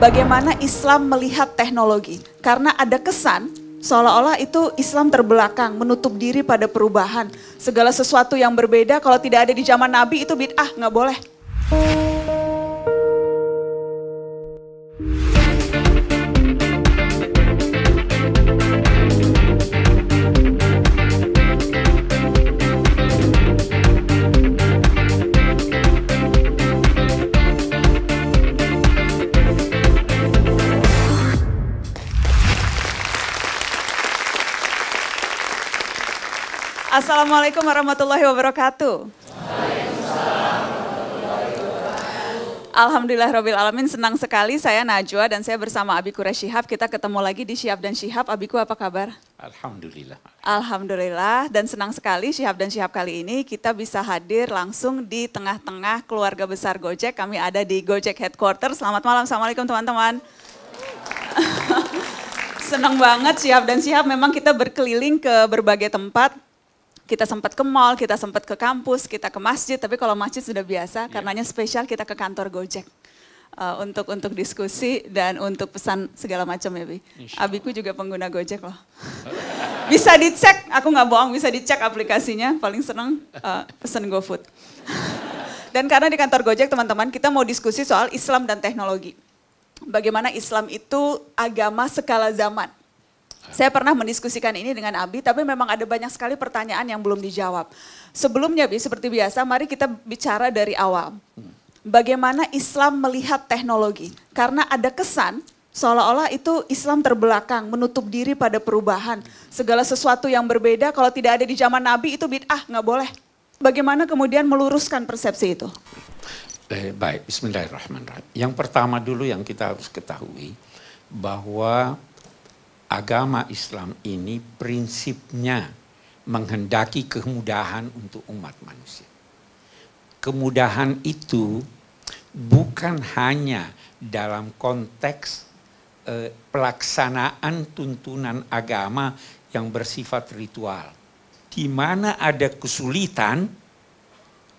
bagaimana Islam melihat teknologi. Karena ada kesan seolah-olah itu Islam terbelakang, menutup diri pada perubahan. Segala sesuatu yang berbeda kalau tidak ada di zaman Nabi itu bid'ah, nggak boleh. Assalamualaikum warahmatullahi wabarakatuh. Waalaikumsalam warahmatullahi wabarakatuh. Alhamdulillah Rabbil Alamin, senang sekali saya Najwa dan saya bersama Abi Quresh Shihab. Kita ketemu lagi di Shihab dan Shihab. Abiku apa kabar? Alhamdulillah. Alhamdulillah, dan senang sekali Shihab dan Shihab kali ini kita bisa hadir langsung di tengah-tengah keluarga besar Gojek. Kami ada di Gojek Headquarters. Selamat malam, Assalamualaikum teman-teman. Senang banget Shihab dan Shihab, memang kita berkeliling ke berbagai tempat. Kita sempat ke mall, kita sempat ke kampus, kita ke masjid, tapi kalau masjid sudah biasa, karenanya spesial kita ke kantor Gojek untuk diskusi dan untuk pesan segala macam ya, Bi. Abiku juga pengguna Gojek loh. Bisa dicek, aku nggak bohong, bisa dicek aplikasinya, paling seneng pesan GoFood. Dan karena di kantor Gojek teman-teman, kita mau diskusi soal Islam dan teknologi. Bagaimana Islam itu agama skala zaman. Saya pernah mendiskusikan ini dengan Abi, tapi memang ada banyak sekali pertanyaan yang belum dijawab. Sebelumnya Abi, seperti biasa mari kita bicara dari awal. Bagaimana Islam melihat teknologi? Karena ada kesan seolah-olah itu Islam terbelakang, menutup diri pada perubahan. Segala sesuatu yang berbeda kalau tidak ada di zaman Nabi itu bid'ah, nggak boleh. Bagaimana kemudian meluruskan persepsi itu? Baik, bismillahirrahmanirrahim. Yang pertama dulu yang kita harus ketahui bahwa agama Islam ini prinsipnya menghendaki kemudahan untuk umat manusia. Kemudahan itu bukan hanya dalam konteks pelaksanaan tuntunan agama yang bersifat ritual. Di mana ada kesulitan,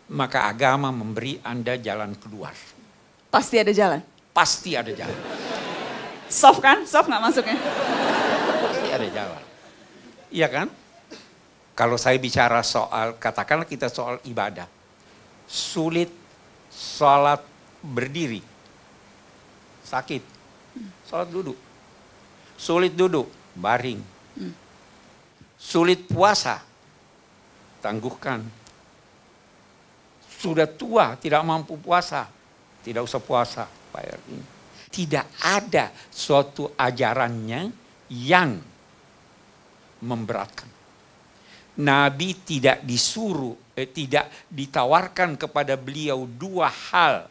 maka agama memberi Anda jalan keluar. Pasti ada jalan? Pasti ada jalan. Soft kan? Soft nggak masuknya? Ada jalan, iya kan? Kalau saya bicara soal, katakanlah kita soal ibadah, sulit sholat berdiri, sakit, sholat duduk, sulit duduk, baring, sulit puasa, tangguhkan, sudah tua tidak mampu puasa, tidak usah puasa, bayar ini. Tidak ada suatu ajarannya yang memberatkan. Nabi tidak disuruh, tidak ditawarkan kepada beliau dua hal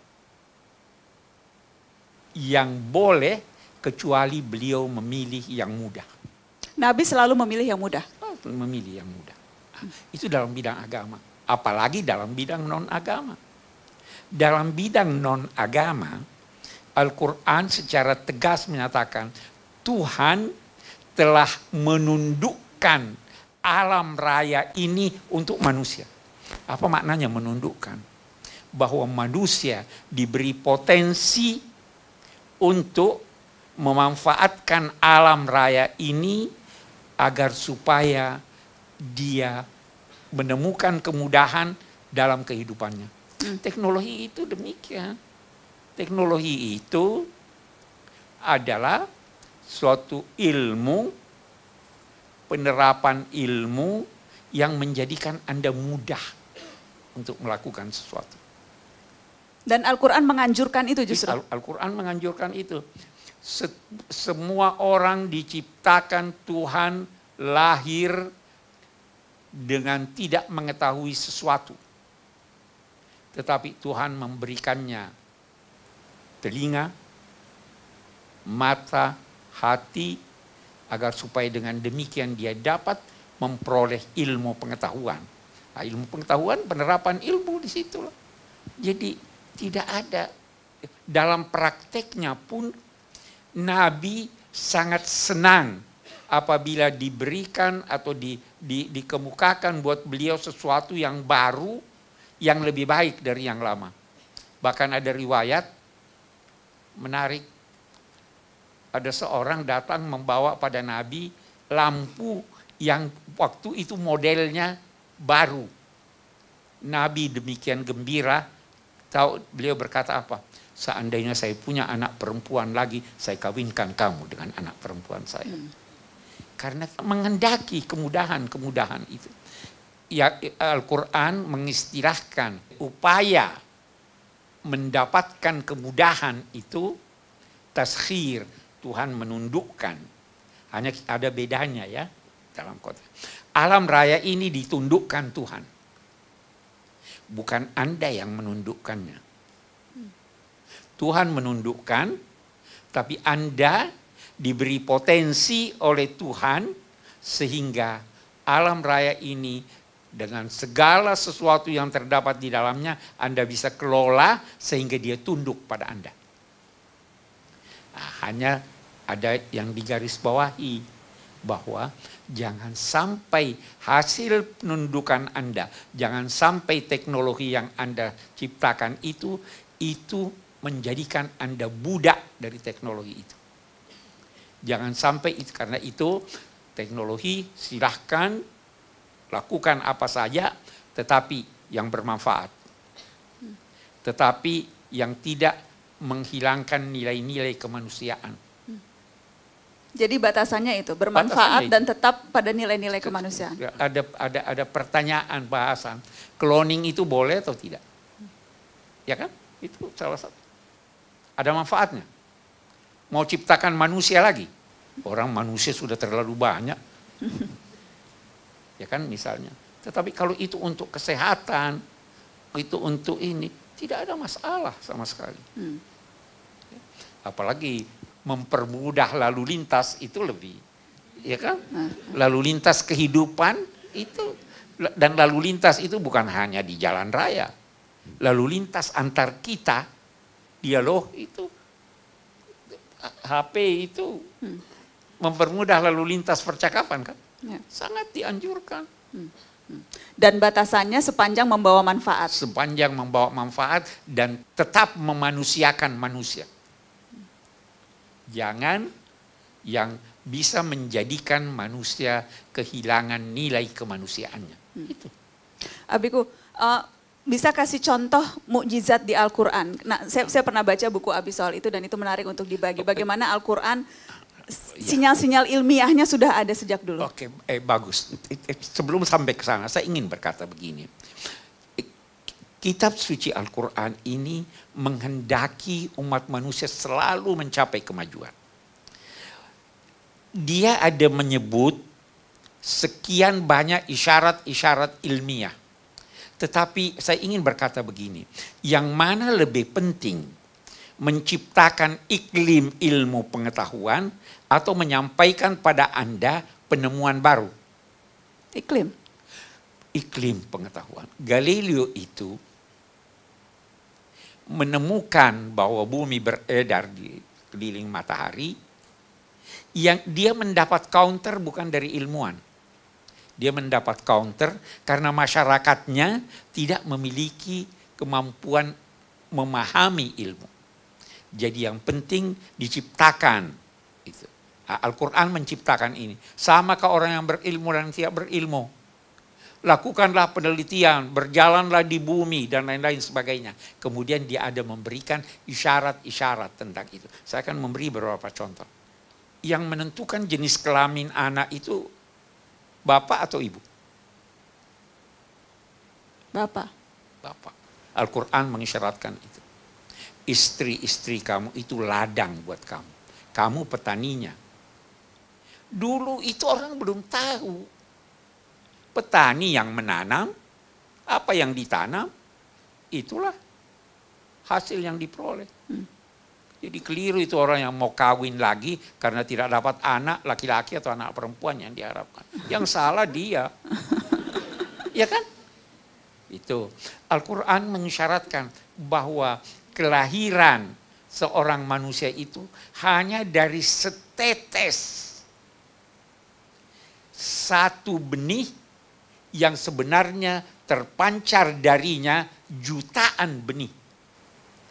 yang boleh kecuali beliau memilih yang mudah. Nabi selalu memilih yang mudah. Memilih yang mudah. Itu dalam bidang agama, apalagi dalam bidang non agama. Dalam bidang non agama, Al-Quran secara tegas menyatakan Tuhan telah menundukkan alam raya ini untuk manusia. Apa maknanya menundukkan? Bahwa manusia diberi potensi untuk memanfaatkan alam raya ini agar supaya dia menemukan kemudahan dalam kehidupannya. Teknologi itu demikian. Teknologi itu adalah suatu ilmu, penerapan ilmu yang menjadikan Anda mudah untuk melakukan sesuatu. Dan Al-Quran menganjurkan itu justru? Al-Quran menganjurkan itu. Semua orang diciptakan Tuhan lahir dengan tidak mengetahui sesuatu. Tetapi Tuhan memberikannya telinga, mata, hati, agar supaya dengan demikian dia dapat memperoleh ilmu pengetahuan. Nah, ilmu pengetahuan, penerapan ilmu di situ. Jadi tidak ada. Dalam prakteknya pun Nabi sangat senang apabila diberikan atau dikemukakan buat beliau sesuatu yang baru, yang lebih baik dari yang lama. Bahkan ada riwayat menarik, ada seorang datang membawa pada Nabi lampu yang waktu itu modelnya baru. Nabi demikian gembira, tahu beliau berkata apa? Seandainya saya punya anak perempuan lagi, saya kawinkan kamu dengan anak perempuan saya. Karena menghendaki kemudahan-kemudahan itu. Ya, Al-Quran mengistilahkan upaya mendapatkan kemudahan itu taskhir, Tuhan menundukkan. Hanya ada bedanya ya dalam kota. Alam raya ini ditundukkan Tuhan. Bukan Anda yang menundukkannya. Tuhan menundukkan, tapi Anda diberi potensi oleh Tuhan sehingga alam raya ini dengan segala sesuatu yang terdapat di dalamnya Anda bisa kelola sehingga dia tunduk pada Anda. Nah, hanya ada yang digarisbawahi bahwa jangan sampai hasil penundukan Anda, jangan sampai teknologi yang Anda ciptakan itu menjadikan Anda budak dari teknologi itu. Jangan sampai itu, karena itu teknologi silahkan lakukan apa saja, tetapi yang bermanfaat. Tetapi yang tidak menghilangkan nilai-nilai kemanusiaan. Jadi batasannya itu bermanfaat dan tetap pada nilai-nilai kemanusiaan. Ada pertanyaan bahasan, cloning itu boleh atau tidak? Ya kan? Itu salah satu. Ada manfaatnya. Mau ciptakan manusia lagi. Orang manusia sudah terlalu banyak. Ya kan misalnya. Tetapi kalau itu untuk kesehatan, itu untuk ini, tidak ada masalah sama sekali. Apalagi mempermudah lalu lintas itu lebih. Ya kan? Lalu lintas kehidupan itu. Dan lalu lintas itu bukan hanya di jalan raya. Lalu lintas antar kita, dialog itu, HP itu mempermudah lalu lintas percakapan kan, sangat dianjurkan. Dan batasannya sepanjang membawa manfaat. Sepanjang membawa manfaat dan tetap memanusiakan manusia. Jangan yang bisa menjadikan manusia kehilangan nilai kemanusiaannya. Itu. Abiku, bisa kasih contoh mukjizat di Al-Quran. Nah, saya pernah baca buku Abi soal itu dan itu menarik untuk dibagi. Bagaimana Al-Quran sinyal-sinyal ilmiahnya sudah ada sejak dulu. Oke, bagus. Sebelum sampai ke sana, saya ingin berkata begini. Kitab suci Al-Quran ini menghendaki umat manusia selalu mencapai kemajuan. Dia ada menyebut sekian banyak isyarat-isyarat ilmiah. Tetapi saya ingin berkata begini, yang mana lebih penting menciptakan iklim ilmu pengetahuan atau menyampaikan pada Anda penemuan baru? Iklim. Iklim pengetahuan. Galileo itu menemukan bahwa bumi beredar di keliling matahari, yang dia mendapat counter bukan dari ilmuwan. Dia mendapat counter karena masyarakatnya tidak memiliki kemampuan memahami ilmu. Jadi yang penting diciptakan. Al-Quran menciptakan ini. Sama ke orang yang berilmu dan tidak berilmu. Lakukanlah penelitian, berjalanlah di bumi dan lain-lain sebagainya. Kemudian dia ada memberikan isyarat-isyarat tentang itu. Saya akan memberi beberapa contoh. Yang menentukan jenis kelamin anak itu bapak atau ibu? Bapak. Bapak. Al-Quran mengisyaratkan itu. Istri-istri kamu itu ladang buat kamu. Kamu petaninya. Dulu itu orang belum tahu. Petani yang menanam, apa yang ditanam, itulah hasil yang diperoleh. Jadi keliru itu orang yang mau kawin lagi karena tidak dapat anak laki-laki atau anak perempuan yang diharapkan. Yang salah dia. Ya kan? Itu. Al-Quran mengisyaratkan bahwa kelahiran seorang manusia itu hanya dari setetes. Satu benih yang sebenarnya terpancar darinya jutaan benih.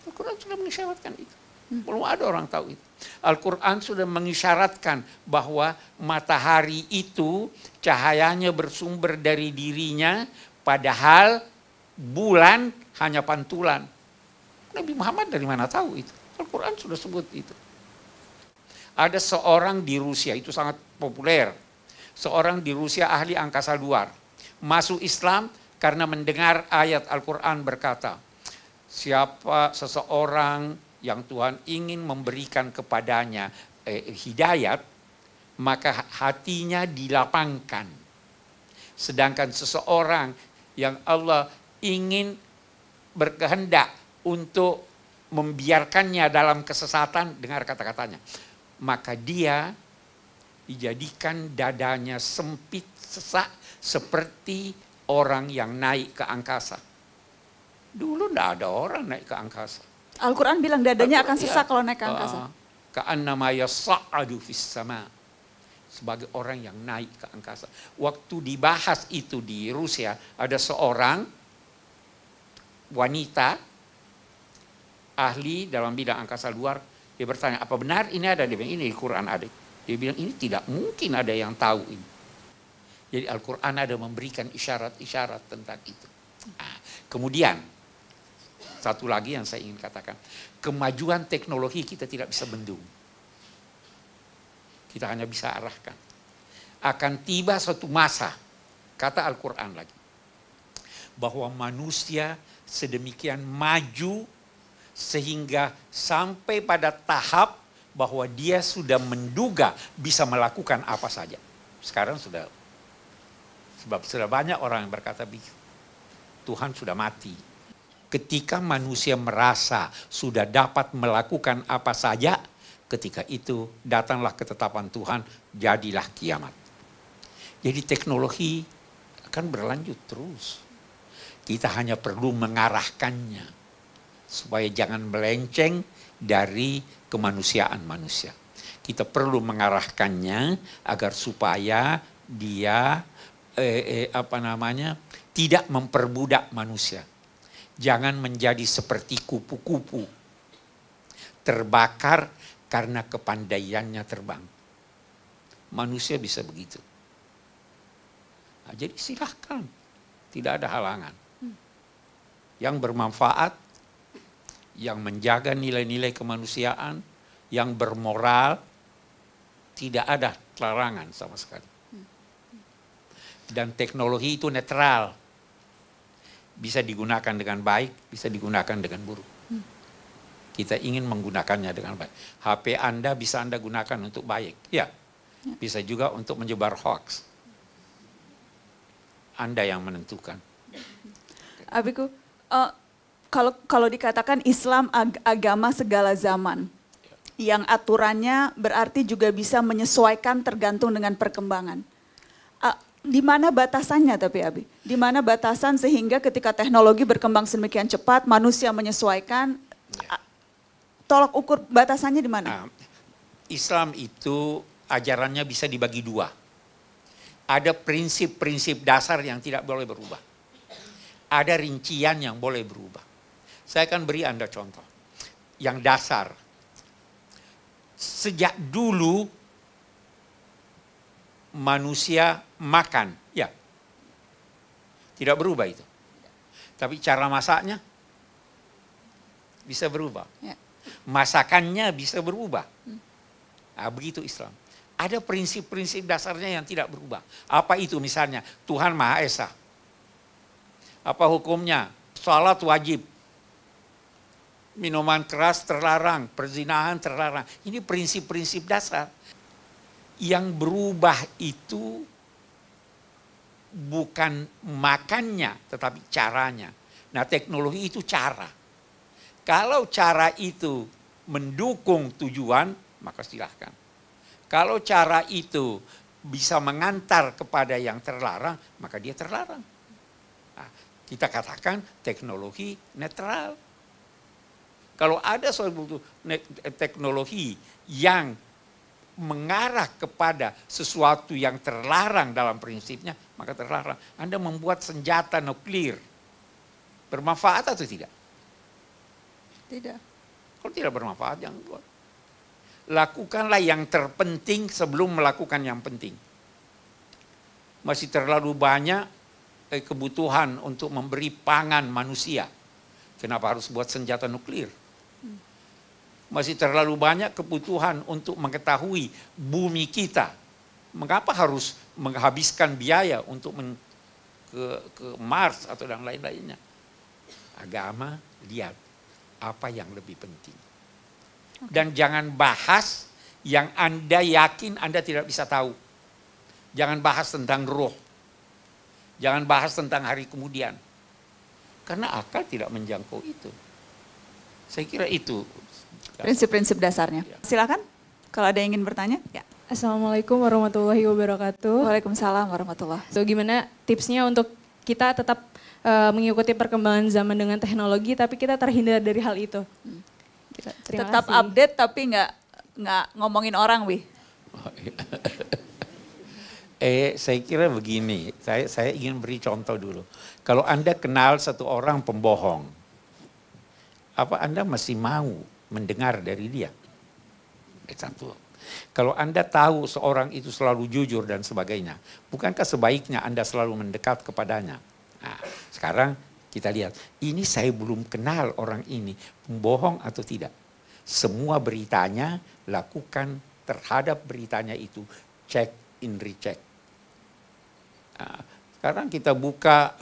Al-Quran sudah mengisyaratkan itu. Belum ada orang tahu itu. Al-Quran sudah mengisyaratkan bahwa matahari itu cahayanya bersumber dari dirinya, padahal bulan hanya pantulan. Nabi Muhammad dari mana tahu itu? Al-Quran sudah sebut itu. Ada seorang di Rusia, itu sangat populer. Seorang di Rusia ahli angkasa luar. Masuk Islam karena mendengar ayat Al-Quran berkata, siapa seseorang yang Tuhan ingin memberikan kepadanya hidayat, maka hatinya dilapangkan. Sedangkan seseorang yang Allah ingin berkehendak untuk membiarkannya dalam kesesatan, dengar kata-katanya, maka dia dijadikan dadanya sempit, sesak, seperti orang yang naik ke angkasa. Dulu enggak ada orang naik ke angkasa. Al-Quran bilang dadanya akan sesak kalau naik ke angkasa. Ka'annama yas'adu fis sama. Sebagai orang yang naik ke angkasa. Waktu dibahas itu di Rusia, ada seorang wanita ahli dalam bidang angkasa luar. Dia bertanya, apa benar ini ada? Dia bilang, ini di Quran ada. Dia bilang, ini tidak mungkin ada yang tahu ini. Jadi Al-Quran ada memberikan isyarat-isyarat tentang itu. Nah, kemudian, satu lagi yang saya ingin katakan, kemajuan teknologi kita tidak bisa bendung. Kita hanya bisa arahkan. Akan tiba suatu masa, kata Al-Quran lagi, bahwa manusia sedemikian maju sehingga sampai pada tahap bahwa dia sudah menduga bisa melakukan apa saja. Sekarang sudah. Sebab sudah banyak orang yang berkata begitu. Tuhan sudah mati. Ketika manusia merasa sudah dapat melakukan apa saja, ketika itu datanglah ketetapan Tuhan, jadilah kiamat. Jadi teknologi akan berlanjut terus. Kita hanya perlu mengarahkannya supaya jangan melenceng dari kemanusiaan manusia. Kita perlu mengarahkannya agar supaya dia tidak memperbudak manusia. Jangan menjadi seperti kupu-kupu terbakar karena kepandaiannya terbang. Manusia bisa begitu. Nah, jadi silahkan, tidak ada halangan. Yang bermanfaat, yang menjaga nilai-nilai kemanusiaan, yang bermoral, tidak ada larangan sama sekali. Dan teknologi itu netral. Bisa digunakan dengan baik, bisa digunakan dengan buruk. Kita ingin menggunakannya dengan baik. HP Anda bisa Anda gunakan untuk baik. Ya, bisa juga untuk menyebar hoax. Anda yang menentukan. Abiku, kalau dikatakan Islam agama segala zaman, yang aturannya berarti juga bisa menyesuaikan tergantung dengan perkembangan. Di mana batasannya tapi Abi? Di mana batasan sehingga ketika teknologi berkembang sedemikian cepat, manusia menyesuaikan, tolak ukur batasannya di mana? Islam itu ajarannya bisa dibagi dua. Ada prinsip-prinsip dasar yang tidak boleh berubah. Ada rincian yang boleh berubah. Saya akan beri Anda contoh. Yang dasar. Sejak dulu manusia makan, ya, tidak berubah itu. Tapi cara masaknya bisa berubah. Masakannya bisa berubah. Nah, begitu Islam. Ada prinsip-prinsip dasarnya yang tidak berubah. Apa itu misalnya? Tuhan Maha Esa. Apa hukumnya? Salat wajib. Minuman keras terlarang. Perzinahan terlarang. Ini prinsip-prinsip dasar. Yang berubah itu bukan makannya, tetapi caranya. Nah, teknologi itu cara. Kalau cara itu mendukung tujuan, maka silahkan. Kalau cara itu bisa mengantar kepada yang terlarang, maka dia terlarang. Nah, kita katakan teknologi netral. Kalau ada suatu teknologi yang mengarah kepada sesuatu yang terlarang dalam prinsipnya, maka terlarang. Anda membuat senjata nuklir. Bermanfaat atau tidak? Tidak. Kalau tidak bermanfaat jangan buat. Lakukanlah yang terpenting sebelum melakukan yang penting. Masih terlalu banyak kebutuhan untuk memberi pangan manusia. Kenapa harus buat senjata nuklir? Masih terlalu banyak kebutuhan untuk mengetahui bumi kita. Mengapa harus menghabiskan biaya untuk ke Mars atau dan lain-lainnya? Agama, lihat apa yang lebih penting. Dan jangan bahas yang Anda yakin Anda tidak bisa tahu. Jangan bahas tentang roh. Jangan bahas tentang hari kemudian. Karena akal tidak menjangkau itu. Saya kira itu prinsip-prinsip dasarnya. Silakan kalau ada yang ingin bertanya. Ya. Assalamualaikum warahmatullahi wabarakatuh. Waalaikumsalam warahmatullahi wabarakatuh. So, gimana tipsnya untuk kita tetap mengikuti perkembangan zaman dengan teknologi tapi kita terhindar dari hal itu? Tetap update tapi nggak ngomongin orang, Wi. Saya kira begini, saya ingin beri contoh dulu. Kalau Anda kenal satu orang pembohong, apa Anda masih mau mendengar dari dia? Satu. Kalau Anda tahu seorang itu selalu jujur dan sebagainya, bukankah sebaiknya Anda selalu mendekat kepadanya? Nah, sekarang kita lihat, ini saya belum kenal orang ini, pembohong atau tidak. Semua beritanya, lakukan terhadap beritanya itu, check in recheck. Nah, sekarang kita buka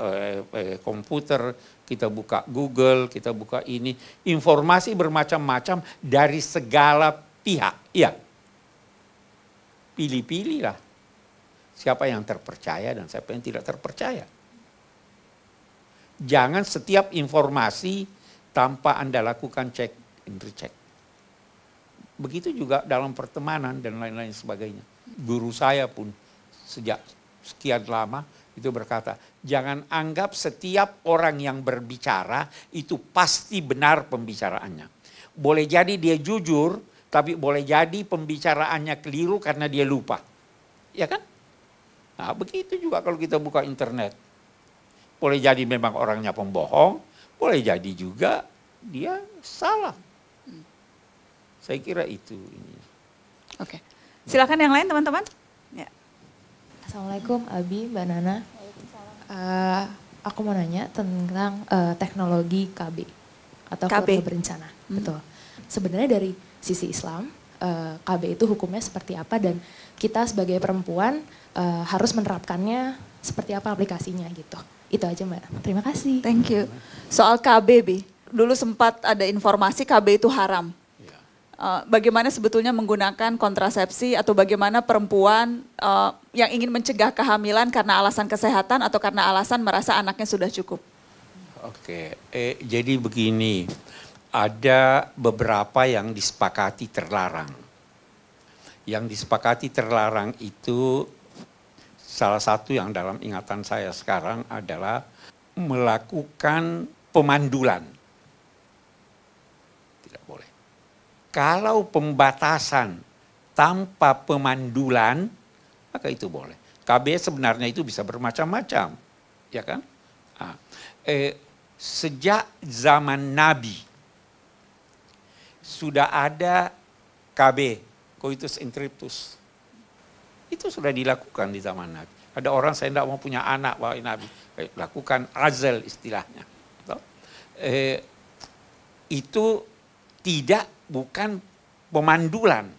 komputer, kita buka Google, kita buka ini. Informasi bermacam-macam dari segala pihak. Iya, pilih-pilihlah siapa yang terpercaya dan siapa yang tidak terpercaya. Jangan setiap informasi tanpa Anda lakukan cek and recheck. Begitu juga dalam pertemanan dan lain-lain sebagainya. Guru saya pun sejak sekian lama itu berkata, jangan anggap setiap orang yang berbicara itu pasti benar pembicaraannya. Boleh jadi dia jujur, tapi boleh jadi pembicaraannya keliru karena dia lupa. Ya kan? Nah, begitu juga kalau kita buka internet. Boleh jadi memang orangnya pembohong, boleh jadi juga dia salah. Saya kira itu. Oke, silakan yang lain teman-teman. Ya. Assalamualaikum Abi, Mbak Nana. Aku mau nanya tentang teknologi KB atau keluarga berencana. Betul. Sebenarnya dari sisi Islam, KB itu hukumnya seperti apa dan kita sebagai perempuan harus menerapkannya seperti apa aplikasinya gitu. Itu aja Mbak, terima kasih. Thank you. Soal KB, Bi. Dulu sempat ada informasi KB itu haram. Yeah. Bagaimana sebetulnya menggunakan kontrasepsi atau bagaimana perempuan yang ingin mencegah kehamilan karena alasan kesehatan atau karena alasan merasa anaknya sudah cukup? Oke, jadi begini. Ada beberapa yang disepakati terlarang. Yang disepakati terlarang itu salah satu yang dalam ingatan saya sekarang adalah melakukan pemandulan. Tidak boleh. Kalau pembatasan tanpa pemandulan, maka itu boleh. KB sebenarnya itu bisa bermacam-macam, ya kan? Nah, sejak zaman Nabi sudah ada KB, coitus interruptus. Itu sudah dilakukan di zaman Nabi. Ada orang saya tidak mau punya anak, wahai Nabi. Lakukan azal istilahnya. Itu bukan pemandulan.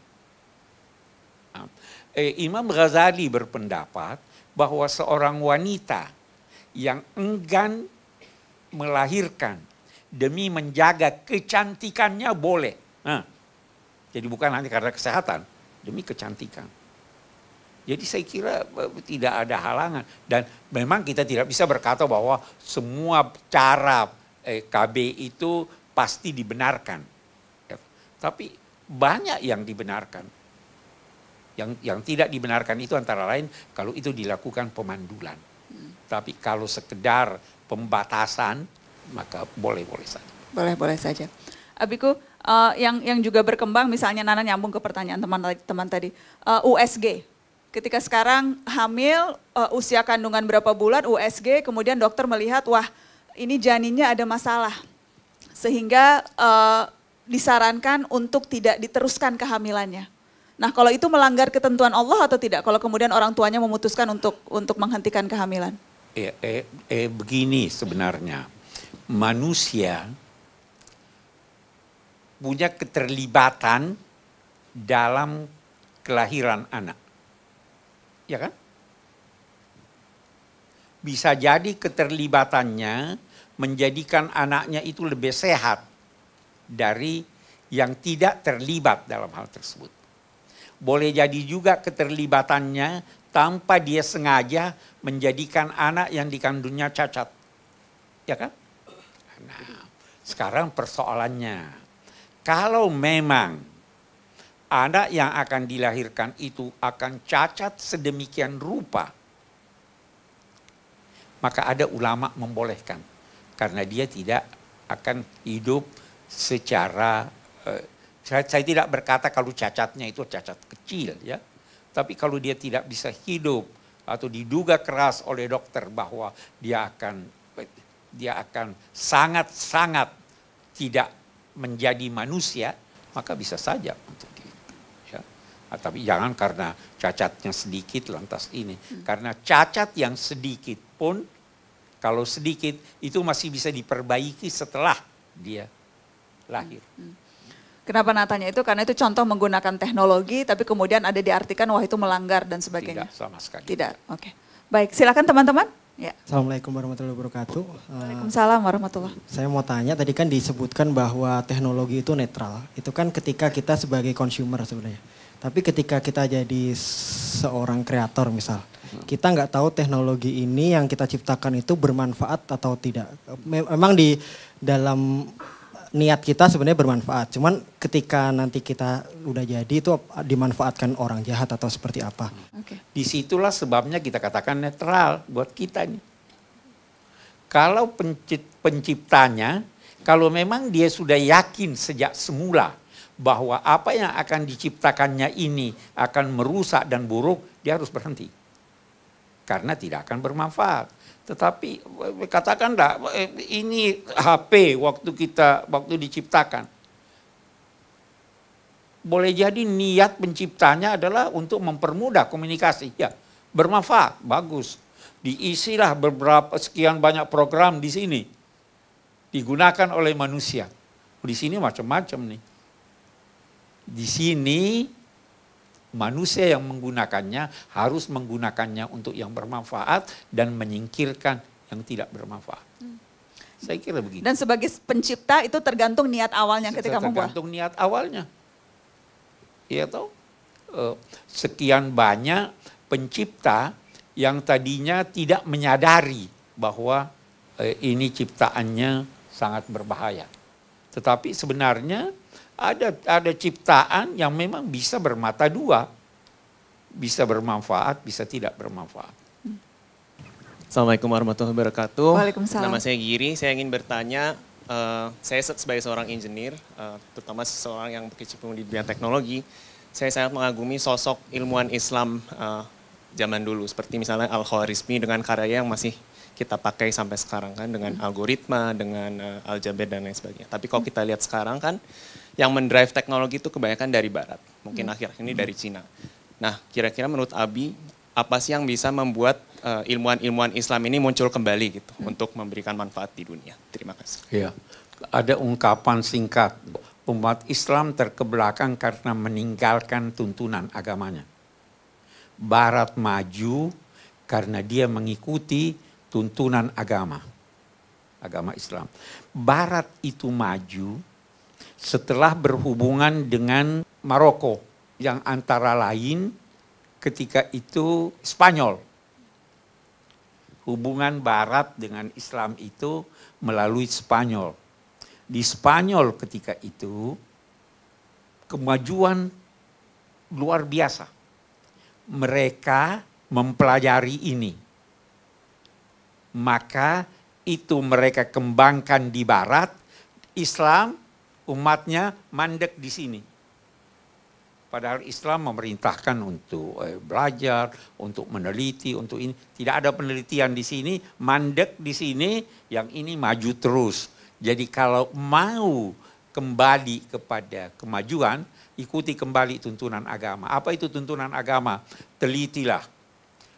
Imam Ghazali berpendapat bahwa seorang wanita yang enggan melahirkan demi menjaga kecantikannya boleh. Nah, jadi bukan hanya karena kesehatan, demi kecantikan. Jadi saya kira tidak ada halangan. Dan memang kita tidak bisa berkata bahwa semua cara KB itu pasti dibenarkan. Tapi banyak yang dibenarkan. Yang tidak dibenarkan itu antara lain kalau itu dilakukan pemandulan. Tapi kalau sekedar pembatasan maka boleh-boleh saja. Boleh-boleh saja. Abiku, yang juga berkembang misalnya Nana nyambung ke pertanyaan teman-teman tadi. USG. Ketika sekarang hamil, usia kandungan berapa bulan, USG, kemudian dokter melihat, wah ini janinnya ada masalah. Sehingga disarankan untuk tidak diteruskan kehamilannya. Nah, kalau itu melanggar ketentuan Allah atau tidak? Kalau kemudian orang tuanya memutuskan untuk menghentikan kehamilan. Begini sebenarnya. Manusia punya keterlibatan dalam kelahiran anak. Ya kan? Bisa jadi keterlibatannya menjadikan anaknya itu lebih sehat dari yang tidak terlibat dalam hal tersebut. Boleh jadi juga keterlibatannya tanpa dia sengaja menjadikan anak yang dikandungnya cacat. Ya kan? Nah, sekarang persoalannya, kalau memang anak yang akan dilahirkan itu akan cacat sedemikian rupa, maka ada ulama membolehkan karena dia tidak akan hidup secara saya tidak berkata kalau cacatnya itu cacat kecil ya, tapi kalau dia tidak bisa hidup atau diduga keras oleh dokter bahwa dia akan sangat-sangat tidak menjadi manusia, maka bisa saja untuk dia. Ya. Nah, tapi jangan karena cacatnya sedikit lantas ini, karena cacat yang sedikit pun kalau sedikit itu masih bisa diperbaiki setelah dia lahir. Kenapa Natanya itu? Karena itu contoh menggunakan teknologi, tapi kemudian ada diartikan wah itu melanggar dan sebagainya. Tidak sama sekali. Tidak. Oke. Baik, silakan teman-teman. Ya. Assalamualaikum warahmatullahi wabarakatuh. Waalaikumsalam warahmatullahi. Saya mau tanya, tadi kan disebutkan bahwa teknologi itu netral. Itu kan ketika kita sebagai consumer sebenarnya. Tapi ketika kita jadi seorang kreator misal, kita nggak tahu teknologi ini yang kita ciptakan itu bermanfaat atau tidak. Memang di dalam niat kita sebenarnya bermanfaat, cuman ketika nanti kita udah jadi itu dimanfaatkan orang jahat atau seperti apa. Okay. Disitulah sebabnya kita katakan netral buat kita nih. Kalau penciptanya, kalau memang dia sudah yakin sejak semula bahwa apa yang akan diciptakannya ini akan merusak dan buruk, dia harus berhenti. Karena tidak akan bermanfaat. Tetapi katakanlah ini HP waktu diciptakan. Boleh jadi niat penciptanya adalah untuk mempermudah komunikasi. Ya, bermanfaat, bagus. Diisilah beberapa sekian banyak program di sini. Digunakan oleh manusia. Di sini macam-macam nih. Di sini manusia yang menggunakannya harus menggunakannya untuk yang bermanfaat dan menyingkirkan yang tidak bermanfaat. Saya kira begitu. Dan sebagai pencipta itu tergantung niat awalnya ketika membuat. Tergantung niat awalnya. Iya toh? Sekian banyak pencipta yang tadinya tidak menyadari bahwa ini ciptaannya sangat berbahaya. Tetapi sebenarnya ada ciptaan yang memang bisa bermata dua, bisa bermanfaat, bisa tidak bermanfaat. Assalamualaikum warahmatullahi wabarakatuh. Waalaikumsalam. Nama saya Giri, saya ingin bertanya, saya sebagai seorang engineer, terutama seorang yang berkecimpung di dunia teknologi, saya sangat mengagumi sosok ilmuwan Islam zaman dulu, seperti misalnya Al-Khwarizmi dengan karya yang masih kita pakai sampai sekarang kan, dengan algoritma, dengan aljabar dan lain sebagainya. Tapi kalau kita lihat sekarang kan, yang mendrive teknologi itu kebanyakan dari barat, mungkin akhir-akhir ini dari Cina. Nah, kira-kira menurut Abi, apa sih yang bisa membuat ilmuwan-ilmuwan Islam ini muncul kembali gitu, untuk memberikan manfaat di dunia? Terima kasih. Ya, ada ungkapan singkat, umat Islam terkebelakang karena meninggalkan tuntunan agamanya. Barat maju karena dia mengikuti tuntunan agama Islam. Barat itu maju setelah berhubungan dengan Maroko, yang antara lain ketika itu Spanyol. Hubungan Barat dengan Islam itu melalui Spanyol. Di Spanyol ketika itu kemajuan luar biasa. Mereka mempelajari ini. Maka itu mereka kembangkan di barat, Islam umatnya mandek di sini. Padahal Islam memerintahkan untuk belajar, untuk meneliti, untuk ini. Tidak ada penelitian di sini, mandek di sini, yang ini maju terus. Jadi kalau mau kembali kepada kemajuan, ikuti kembali tuntunan agama. Apa itu tuntunan agama? Telitilah,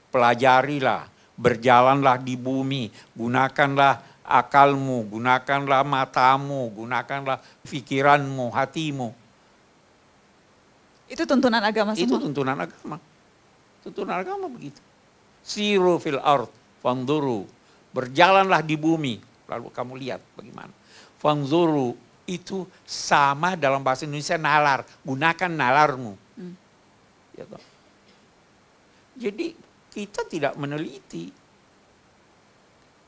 pelajarilah, berjalanlah di bumi, gunakanlah akalmu, gunakanlah matamu, gunakanlah pikiranmu, hatimu. Itu tuntunan agama semua? Itu tuntunan agama. Tuntunan agama begitu. Siru fil ard, fanzuru. Berjalanlah di bumi, lalu kamu lihat bagaimana. Fanzuru itu sama dalam bahasa Indonesia nalar. Gunakan nalarmu. Jadi kita tidak meneliti,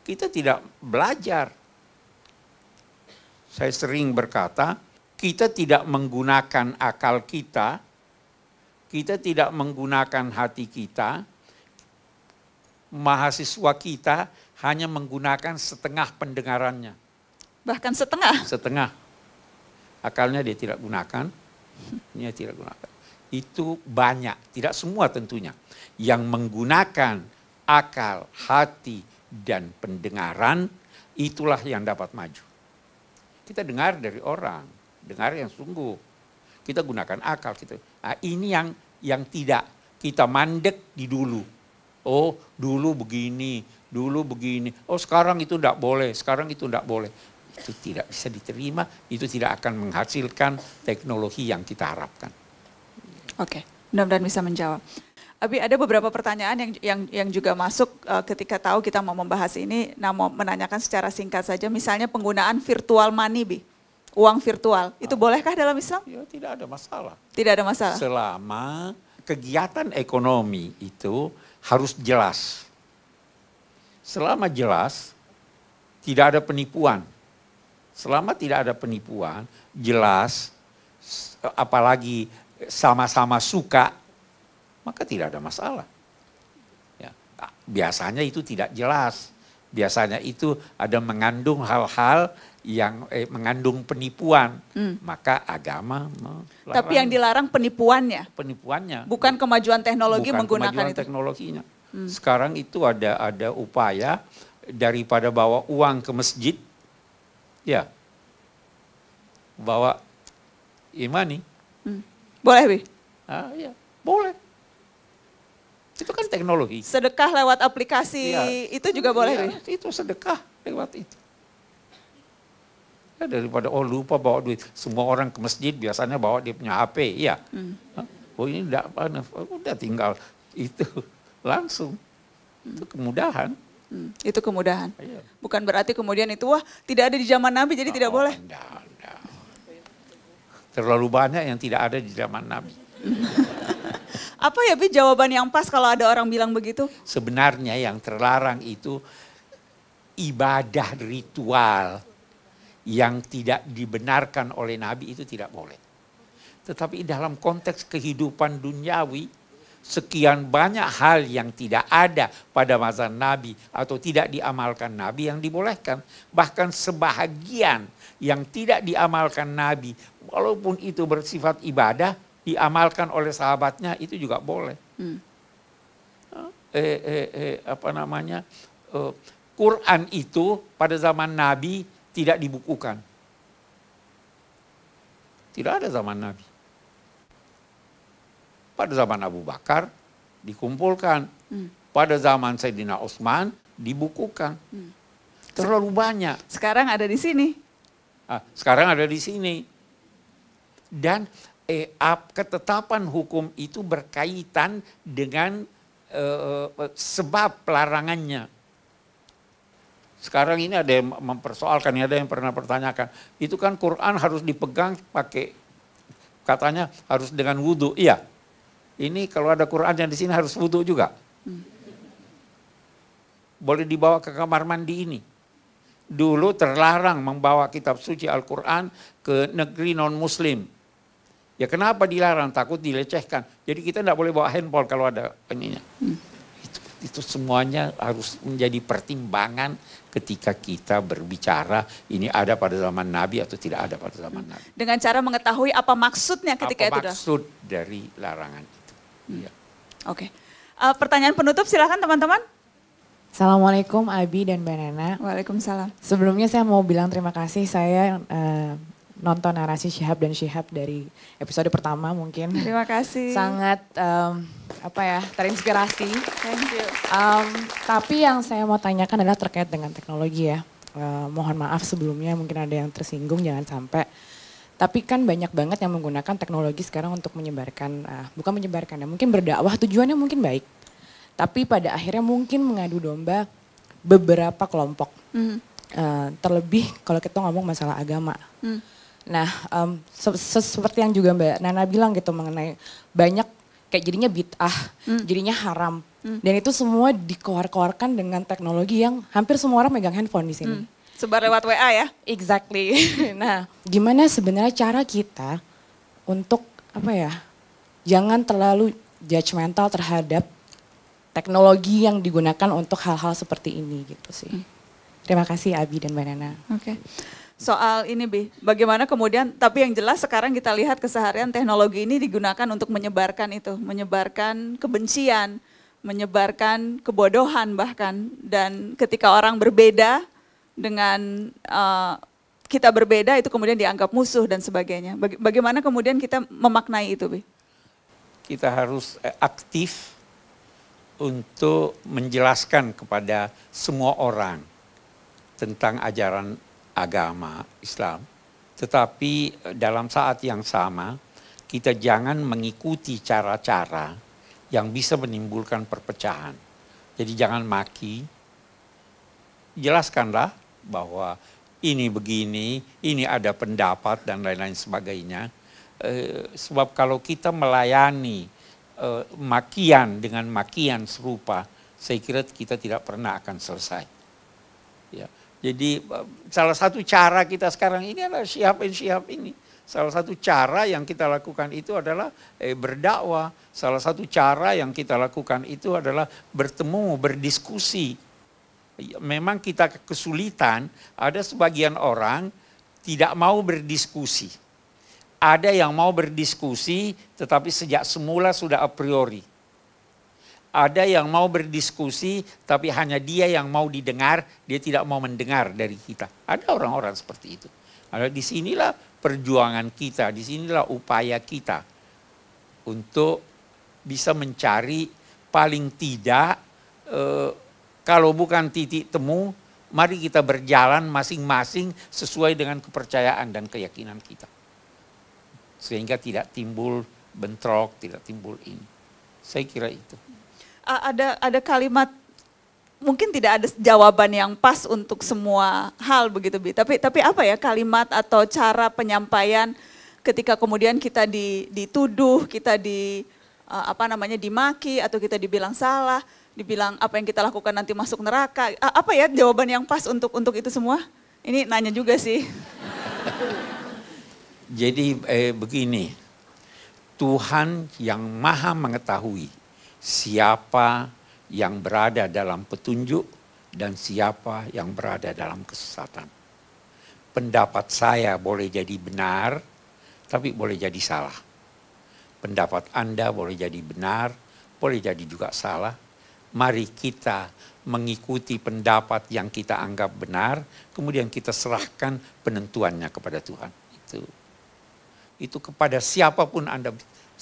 kita tidak belajar. Saya sering berkata, kita tidak menggunakan akal kita tidak menggunakan hati kita, mahasiswa kita hanya menggunakan setengah pendengarannya. Bahkan setengah? Setengah. Akalnya dia tidak gunakan, dia tidak gunakan. Itu banyak, tidak semua tentunya. Yang menggunakan akal, hati, dan pendengaran, itulah yang dapat maju. Kita dengar dari orang, dengar yang sungguh. Kita gunakan akal. Nah, ini yang tidak, kita mandek di dulu. Oh, dulu begini, dulu begini. Oh, sekarang itu tidak boleh, sekarang itu tidak boleh. Itu tidak bisa diterima, itu tidak akan menghasilkan teknologi yang kita harapkan. Oke, mudah-mudahan bisa menjawab. Abi, ada beberapa pertanyaan yang juga masuk ketika tahu kita mau membahas ini, nah mau menanyakan secara singkat saja, misalnya penggunaan virtual money, Bi. Uang virtual, itu bolehkah dalam Islam? Ya, tidak ada masalah. Tidak ada masalah? Selama kegiatan ekonomi itu harus jelas. Selama jelas, tidak ada penipuan. Selama tidak ada penipuan, jelas, apalagi sama-sama suka, maka tidak ada masalah. Ya, biasanya itu tidak jelas. Biasanya itu ada mengandung hal-hal yang mengandung penipuan. Maka agama melarang. Tapi yang dilarang penipuannya? Penipuannya. Bukan kemajuan teknologi bukan menggunakan kemajuan itu? Bukan teknologinya. Sekarang itu ada upaya daripada bawa uang ke masjid. Ya, bawa imani. Boleh, Bi? Ah, ya, boleh. Itu kan teknologi. Sedekah lewat aplikasi ya, itu juga boleh? Ya, itu sedekah lewat itu. Ya, daripada oh lupa bawa duit. Semua orang ke masjid biasanya bawa dia punya HP. Ya. Oh ini enggak, udah tinggal itu langsung. Itu kemudahan. Itu kemudahan. Ya. Bukan berarti kemudian itu wah tidak ada di zaman Nabi jadi tidak boleh. Enggak. Terlalu banyak yang tidak ada di zaman Nabi. Apa ya Bi jawaban yang pas kalau ada orang bilang begitu? Sebenarnya yang terlarang itu ibadah ritual yang tidak dibenarkan oleh Nabi itu tidak boleh. Tetapi dalam konteks kehidupan duniawi sekian banyak hal yang tidak ada pada masa Nabi atau tidak diamalkan Nabi yang dibolehkan. Bahkan sebahagian yang tidak diamalkan Nabi walaupun itu bersifat ibadah diamalkan oleh sahabatnya itu juga boleh. Quran itu pada zaman Nabi tidak dibukukan. Tidak ada zaman Nabi. Pada zaman Abu Bakar dikumpulkan. Pada zaman Sayyidina Utsman dibukukan. Terlalu banyak. Sekarang ada di sini. Sekarang ada di sini. Dan ketetapan hukum itu berkaitan dengan sebab pelarangannya. Sekarang ini ada yang mempersoalkan, ada yang pernah pertanyakan. Itu kan Quran harus dipegang pakai, katanya harus dengan wudhu. Iya, ini kalau ada Quran yang di sini harus wudhu juga. Boleh dibawa ke kamar mandi ini. Dulu terlarang membawa kitab suci Al-Quran ke negeri non-muslim. Ya kenapa dilarang? Takut dilecehkan. Jadi kita tidak boleh bawa handphone kalau ada ininya. Itu semuanya harus menjadi pertimbangan ketika kita berbicara ini ada pada zaman Nabi atau tidak ada pada zaman Nabi. Dengan cara mengetahui apa maksudnya ketika apa itu. Apa maksud dari larangan itu. Ya. Oke. Pertanyaan penutup silakan teman-teman. Assalamualaikum Abi dan Mbak Nana. Waalaikumsalam. Sebelumnya saya mau bilang terima kasih saya nonton narasi Shihab dan Shihab dari episode pertama mungkin. Terima kasih. Sangat terinspirasi. Thank you. Tapi yang saya mau tanyakan adalah terkait dengan teknologi ya. Mohon maaf sebelumnya mungkin ada yang tersinggung, jangan sampai. Tapi kan banyak banget yang menggunakan teknologi sekarang untuk menyebarkan, bukan menyebarkan ya, mungkin berdakwah, tujuannya mungkin baik. Tapi pada akhirnya mungkin mengadu domba beberapa kelompok. Terlebih kalau kita ngomong masalah agama. Nah, seperti yang juga Mbak Nana bilang gitu mengenai banyak kayak jadinya bid'ah, jadinya haram. Dan itu semua dikoar-koarkan dengan teknologi yang hampir semua orang megang handphone di sini. Sebar lewat WA ya? Exactly. Nah, gimana sebenarnya cara kita untuk jangan terlalu judgmental terhadap teknologi yang digunakan untuk hal-hal seperti ini gitu sih. Terima kasih Abi dan Mbak Nana. Oke. Soal ini Bi, bagaimana kemudian, tapi yang jelas sekarang kita lihat keseharian teknologi ini digunakan untuk menyebarkan itu, menyebarkan kebencian, menyebarkan kebodohan bahkan. Dan ketika orang berbeda dengan kita berbeda itu kemudian dianggap musuh dan sebagainya. Bagaimana kemudian kita memaknai itu Bi? Kita harus aktif untuk menjelaskan kepada semua orang tentang ajaran agama Islam, tetapi dalam saat yang sama kita jangan mengikuti cara-cara yang bisa menimbulkan perpecahan. Jadi jangan maki, jelaskanlah bahwa ini begini, ini ada pendapat dan lain-lain sebagainya. Sebab kalau kita melayani makian dengan makian serupa, saya kira kita tidak pernah akan selesai. Ya. Jadi salah satu cara kita sekarang ini adalah Shihab dan Shihab ini. Salah satu cara yang kita lakukan itu adalah berdakwah. Salah satu cara yang kita lakukan itu adalah bertemu, berdiskusi. Memang kita kesulitan, ada sebagian orang tidak mau berdiskusi. Ada yang mau berdiskusi tetapi sejak semula sudah a priori. Ada yang mau berdiskusi tapi hanya dia yang mau didengar, dia tidak mau mendengar dari kita. Ada orang-orang seperti itu. Di sinilah perjuangan kita, di sinilah upaya kita untuk bisa mencari paling tidak kalau bukan titik temu, mari kita berjalan masing-masing sesuai dengan kepercayaan dan keyakinan kita. Sehingga tidak timbul bentrok, tidak timbul ini. Saya kira itu. Ada kalimat, mungkin tidak ada jawaban yang pas untuk semua hal begitu Bi, tapi apa ya kalimat atau cara penyampaian ketika kemudian kita dituduh, kita dimaki atau kita dibilang salah, dibilang apa yang kita lakukan nanti masuk neraka, apa ya jawaban yang pas untuk itu semua? Ini nanya juga sih. Jadi begini, Tuhan yang Maha Mengetahui siapa yang berada dalam petunjuk dan siapa yang berada dalam kesesatan. Pendapat saya boleh jadi benar, tapi boleh jadi salah. Pendapat Anda boleh jadi benar, boleh jadi juga salah. Mari kita mengikuti pendapat yang kita anggap benar, kemudian kita serahkan penentuannya kepada Tuhan. Itu kepada siapapun Anda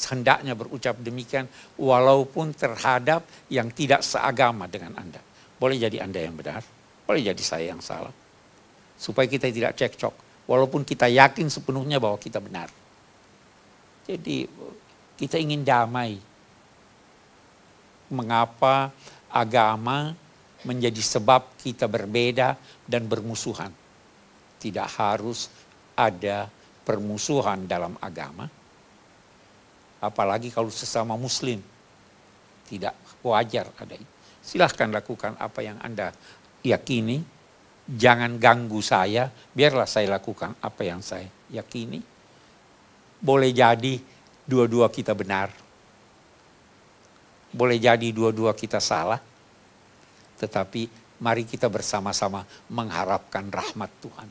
hendaknya berucap demikian, walaupun terhadap yang tidak seagama dengan Anda. Boleh jadi Anda yang benar, boleh jadi saya yang salah. Supaya kita tidak cekcok, walaupun kita yakin sepenuhnya bahwa kita benar. Jadi kita ingin damai. Mengapa agama menjadi sebab kita berbeda dan bermusuhan? Tidak harus ada permusuhan dalam agama. Apalagi kalau sesama muslim, tidak wajar ada itu. Silahkan lakukan apa yang Anda yakini, jangan ganggu saya, biarlah saya lakukan apa yang saya yakini. Boleh jadi dua-dua kita benar, boleh jadi dua-dua kita salah, tetapi mari kita bersama-sama mengharapkan rahmat Tuhan.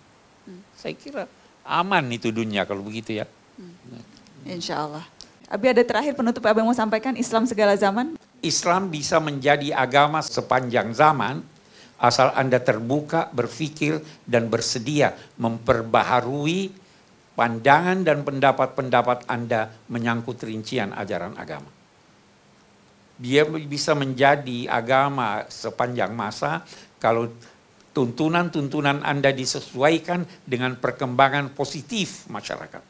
Saya kira aman itu dunia kalau begitu ya. Insya Allah. Abi ada terakhir penutup Abi mau sampaikan, Islam segala zaman. Islam bisa menjadi agama sepanjang zaman asal Anda terbuka, berpikir dan bersedia memperbaharui pandangan dan pendapat-pendapat Anda menyangkut rincian ajaran agama. Biar bisa menjadi agama sepanjang masa kalau tuntunan-tuntunan Anda disesuaikan dengan perkembangan positif masyarakat.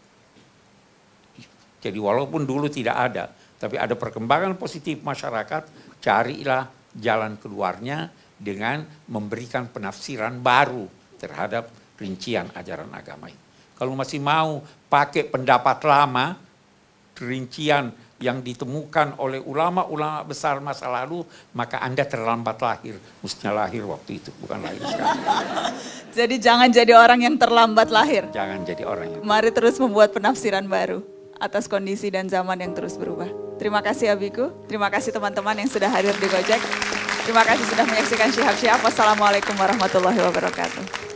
Jadi walaupun dulu tidak ada, tapi ada perkembangan positif masyarakat, carilah jalan keluarnya dengan memberikan penafsiran baru terhadap rincian ajaran agama ini. Kalau masih mau pakai pendapat lama, rincian yang ditemukan oleh ulama-ulama besar masa lalu, maka Anda terlambat lahir. Mestinya lahir waktu itu, bukan lahir sekarang. Jadi jangan jadi orang yang terlambat lahir. Jangan jadi orang yang terlambat. Mari terus membuat penafsiran baru atas kondisi dan zaman yang terus berubah. Terima kasih Abiku, terima kasih teman-teman yang sudah hadir di Gojek. Terima kasih sudah menyaksikan Shihab Shihab. Wassalamualaikum warahmatullahi wabarakatuh.